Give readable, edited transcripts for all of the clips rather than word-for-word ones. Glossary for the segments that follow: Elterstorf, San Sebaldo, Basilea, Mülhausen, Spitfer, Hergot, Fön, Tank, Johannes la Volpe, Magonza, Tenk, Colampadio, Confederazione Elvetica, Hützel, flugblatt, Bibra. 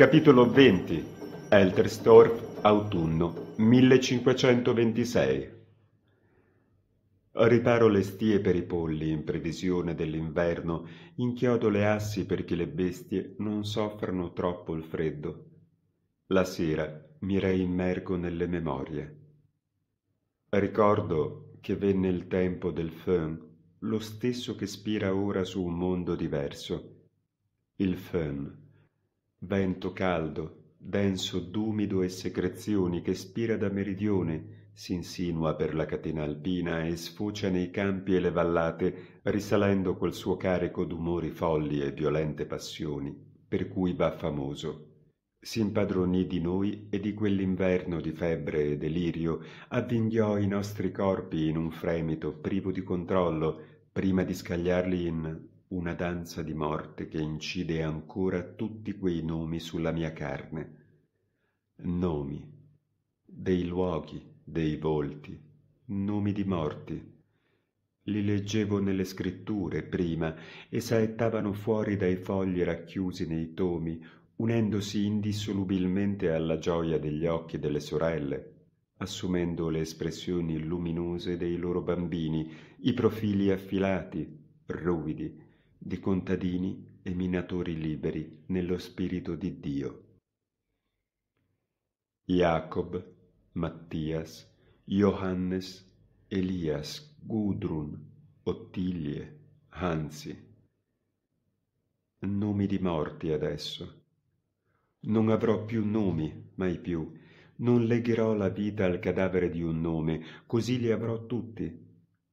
Capitolo 20. Elterstorf, autunno 1526. Riparo le stie per i polli in previsione dell'inverno, inchiodo le assi perché le bestie non soffrano troppo il freddo. La sera mi reimmergo nelle memorie. Ricordo che venne il tempo del Fön, lo stesso che spira ora su un mondo diverso. Il Fön, vento caldo, denso d'umido e secrezioni che spira da meridione, s'insinua per la catena alpina e sfocia nei campi e le vallate, risalendo col suo carico d'umori folli e violente passioni, per cui va famoso. Si impadronì di noi e di quell'inverno di febbre e delirio, avvinghiò i nostri corpi in un fremito privo di controllo, prima di scagliarli in una danza di morte che incide ancora tutti quei nomi sulla mia carne. Nomi dei luoghi, dei volti, nomi di morti. Li leggevo nelle scritture prima e saettavano fuori dai fogli racchiusi nei tomi, unendosi indissolubilmente alla gioia degli occhi delle sorelle, assumendo le espressioni luminose dei loro bambini, i profili affilati, ruvidi, di contadini e minatori liberi nello spirito di Dio. Jacob, Mattias, Johannes, Elias, Gudrun, Ottilie, Hansi. Nomi di morti adesso. Non avrò più nomi, mai più. Non legherò la vita al cadavere di un nome, così li avrò tutti.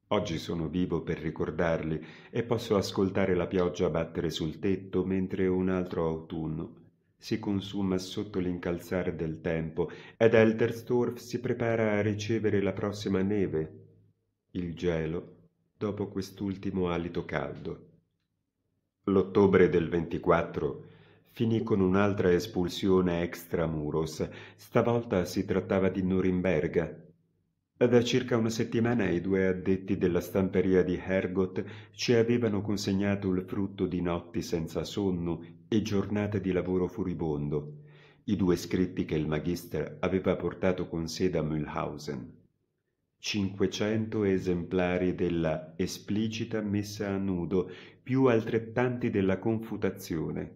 Oggi sono vivo per ricordarli e posso ascoltare la pioggia battere sul tetto mentre un altro autunno si consuma sotto l'incalzare del tempo ed Elterstorf si prepara a ricevere la prossima neve, il gelo, dopo quest'ultimo alito caldo. L'ottobre del 24 finì con un'altra espulsione extramuros. Stavolta si trattava di Norimberga. Da circa una settimana i due addetti della stamperia di Hergot ci avevano consegnato il frutto di notti senza sonno e giornate di lavoro furibondo, i due scritti che il magister aveva portato con sé da Mülhausen. 500 esemplari della esplicita messa a nudo, più altrettanti della confutazione.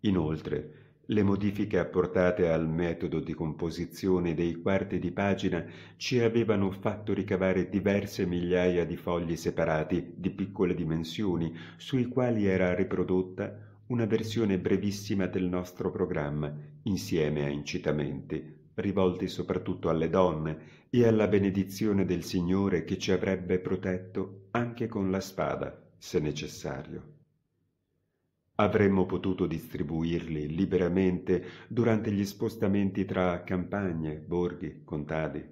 Inoltre, le modifiche apportate al metodo di composizione dei quarti di pagina ci avevano fatto ricavare diverse migliaia di fogli separati di piccole dimensioni, sui quali era riprodotta una versione brevissima del nostro programma, insieme a incitamenti rivolti soprattutto alle donne e alla benedizione del Signore che ci avrebbe protetto anche con la spada, se necessario. Avremmo potuto distribuirli liberamente durante gli spostamenti tra campagne, borghi, contadi.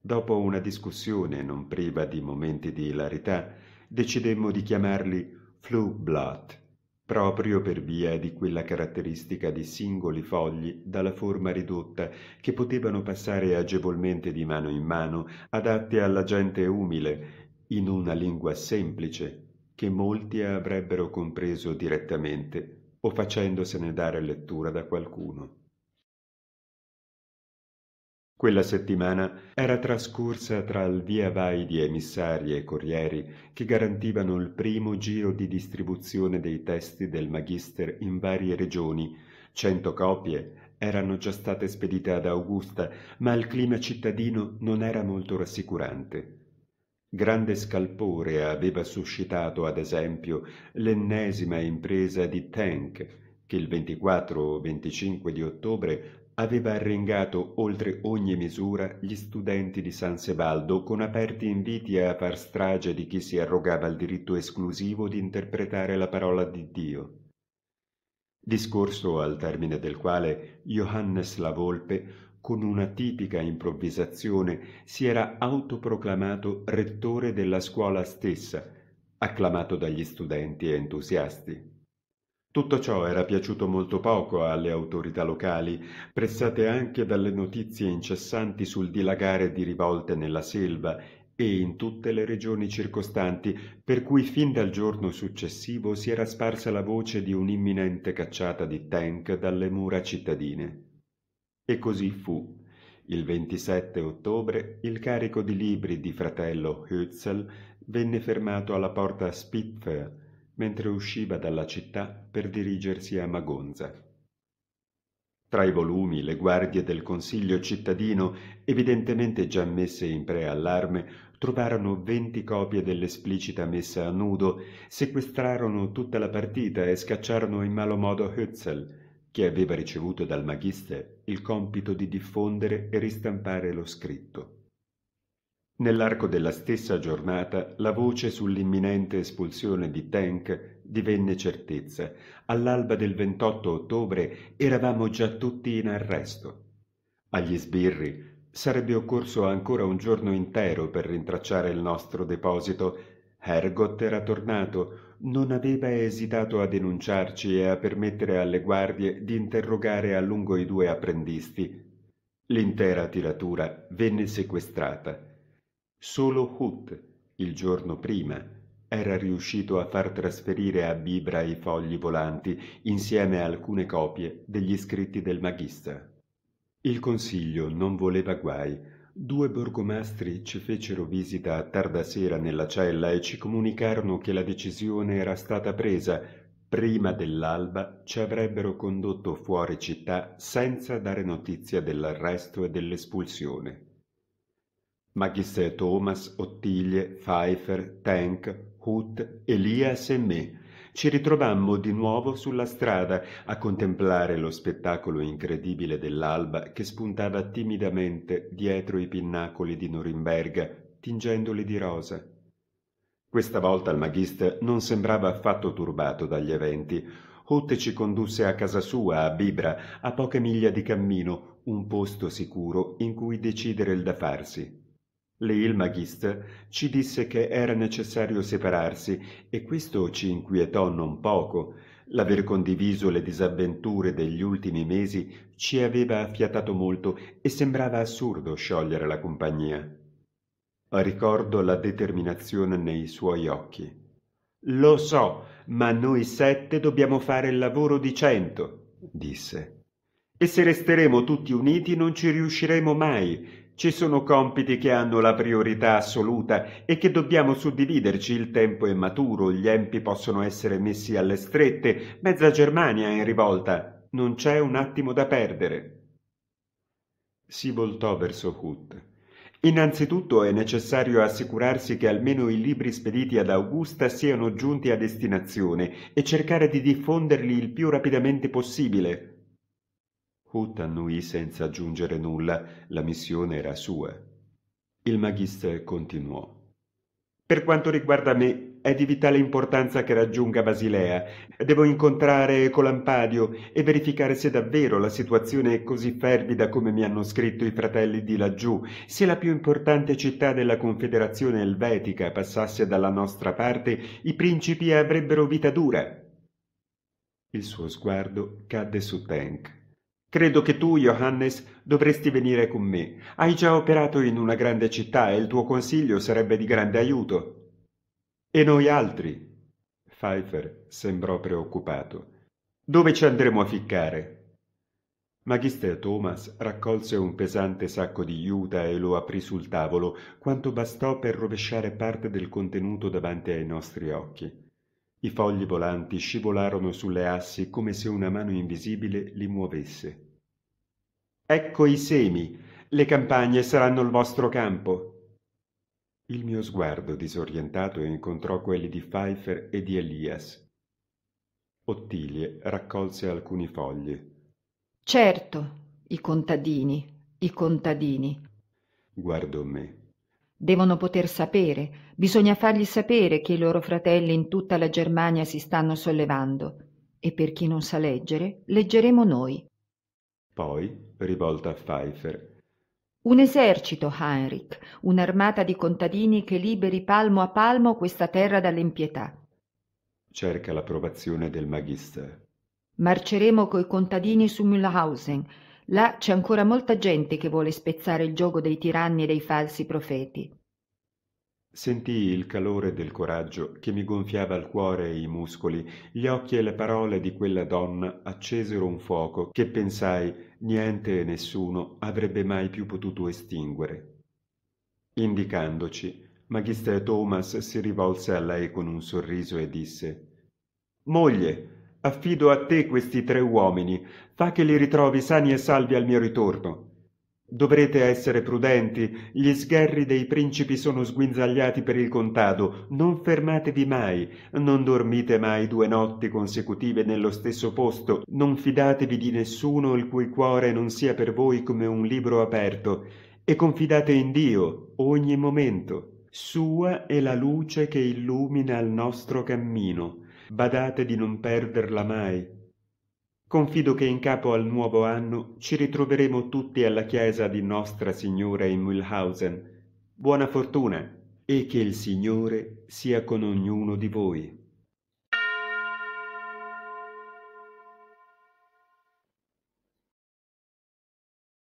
Dopo una discussione non priva di momenti di ilarità, decidemmo di chiamarli flugblatt, proprio per via di quella caratteristica di singoli fogli dalla forma ridotta che potevano passare agevolmente di mano in mano, adatti alla gente umile, in una lingua semplice, che molti avrebbero compreso direttamente o facendosene dare lettura da qualcuno. Quella settimana era trascorsa tra il via vai di emissari e corrieri che garantivano il primo giro di distribuzione dei testi del Magister in varie regioni. 100 copie erano già state spedite ad Augusta, ma il clima cittadino non era molto rassicurante. Grande scalpore aveva suscitato, ad esempio, l'ennesima impresa di Tank, che il 24 o 25 di ottobre aveva arringato oltre ogni misura gli studenti di San Sebaldo con aperti inviti a far strage di chi si arrogava il diritto esclusivo di interpretare la parola di Dio. Discorso al termine del quale Johannes la Volpe, con una tipica improvvisazione, si era autoproclamato rettore della scuola stessa, acclamato dagli studenti entusiasti. Tutto ciò era piaciuto molto poco alle autorità locali, pressate anche dalle notizie incessanti sul dilagare di rivolte nella selva e in tutte le regioni circostanti, per cui fin dal giorno successivo si era sparsa la voce di un'imminente cacciata di Tenk dalle mura cittadine. E così fu. Il 27 ottobre il carico di libri di fratello Hützel venne fermato alla porta Spitfer mentre usciva dalla città per dirigersi a Magonza. Tra i volumi le guardie del Consiglio cittadino, evidentemente già messe in preallarme, trovarono 20 copie dell'esplicita messa a nudo, sequestrarono tutta la partita e scacciarono in malo modo Hützel, che aveva ricevuto dal magister il compito di diffondere e ristampare lo scritto. Nell'arco della stessa giornata la voce sull'imminente espulsione di Tank divenne certezza. All'alba del 28 ottobre eravamo già tutti in arresto. Agli sbirri sarebbe occorso ancora un giorno intero per rintracciare il nostro deposito. Hergot era tornato, non aveva esitato a denunciarci e a permettere alle guardie di interrogare a lungo i due apprendisti. L'intera tiratura venne sequestrata. Solo Hut, il giorno prima, era riuscito a far trasferire a Bibra i fogli volanti insieme a alcune copie degli scritti del Maghista. Il Consiglio non voleva guai. Due borgomastri ci fecero visita a tarda sera nella cella e ci comunicarono che la decisione era stata presa. Prima dell'alba ci avrebbero condotto fuori città senza dare notizia dell'arresto e dell'espulsione. Magister Thomas, Ottilie, Pfeiffer, Tank, Hut, Elias e me ci ritrovammo di nuovo sulla strada a contemplare lo spettacolo incredibile dell'alba che spuntava timidamente dietro i pinnacoli di Norimberga, tingendoli di rosa. Questa volta il Magister non sembrava affatto turbato dagli eventi. Hut ci condusse a casa sua, a Bibra, a poche miglia di cammino, un posto sicuro in cui decidere il da farsi. Lì il Magister ci disse che era necessario separarsi, e questo ci inquietò non poco. L'aver condiviso le disavventure degli ultimi mesi ci aveva affiatato molto e sembrava assurdo sciogliere la compagnia. Ricordo la determinazione nei suoi occhi. «Lo so, ma noi 7 dobbiamo fare il lavoro di 100», disse. «E se resteremo tutti uniti non ci riusciremo mai. Ci sono compiti che hanno la priorità assoluta e che dobbiamo suddividerci, il tempo è maturo, gli empi possono essere messi alle strette, mezza Germania è in rivolta, non c'è un attimo da perdere». Si voltò verso Hut. «Innanzitutto è necessario assicurarsi che almeno i libri spediti ad Augusta siano giunti a destinazione e cercare di diffonderli il più rapidamente possibile». Hut annuì senza aggiungere nulla, la missione era sua. Il Magister continuò. «Per quanto riguarda me, è di vitale importanza che raggiunga Basilea. Devo incontrare Colampadio e verificare se davvero la situazione è così fervida come mi hanno scritto i fratelli di laggiù, se la più importante città della Confederazione Elvetica passasse dalla nostra parte, i principi avrebbero vita dura». Il suo sguardo cadde su Tenk. «Credo che tu, Johannes, dovresti venire con me. Hai già operato in una grande città e il tuo consiglio sarebbe di grande aiuto». «E noi altri?» Pfeiffer sembrò preoccupato. «Dove ci andremo a ficcare?» Magister Thomas raccolse un pesante sacco di juta e lo aprì sul tavolo, quanto bastò per rovesciare parte del contenuto davanti ai nostri occhi. I fogli volanti scivolarono sulle assi come se una mano invisibile li muovesse. «Ecco i semi. Le campagne saranno il vostro campo». Il mio sguardo disorientato incontrò quelli di Pfeiffer e di Elias. Ottilie raccolse alcuni fogli. «Certo, i contadini, i contadini». Guardò me. «Devono poter sapere, bisogna fargli sapere che i loro fratelli in tutta la Germania si stanno sollevando, e per chi non sa leggere, leggeremo noi». Poi, rivolta a Pfeiffer: «Un esercito, Heinrich, un'armata di contadini che liberi palmo a palmo questa terra dall'impietà». Cerca l'approvazione del Magister. «Marceremo coi contadini su Mülhausen. Là c'è ancora molta gente che vuole spezzare il giogo dei tiranni e dei falsi profeti». Sentii il calore del coraggio che mi gonfiava il cuore e i muscoli. Gli occhi e le parole di quella donna accesero un fuoco che pensai niente e nessuno avrebbe mai più potuto estinguere. Indicandoci, Magister Thomas si rivolse a lei con un sorriso e disse: «Moglie, affido a te questi 3 uomini, fa che li ritrovi sani e salvi al mio ritorno. Dovrete essere prudenti, gli sgherri dei principi sono sguinzagliati per il contado, non fermatevi mai, non dormite mai 2 notti consecutive nello stesso posto, non fidatevi di nessuno il cui cuore non sia per voi come un libro aperto, e confidate in Dio ogni momento. Sua è la luce che illumina il nostro cammino, badate di non perderla mai. Confido che in capo al nuovo anno ci ritroveremo tutti alla chiesa di Nostra Signora in Mülhausen. Buona fortuna e che il Signore sia con ognuno di voi».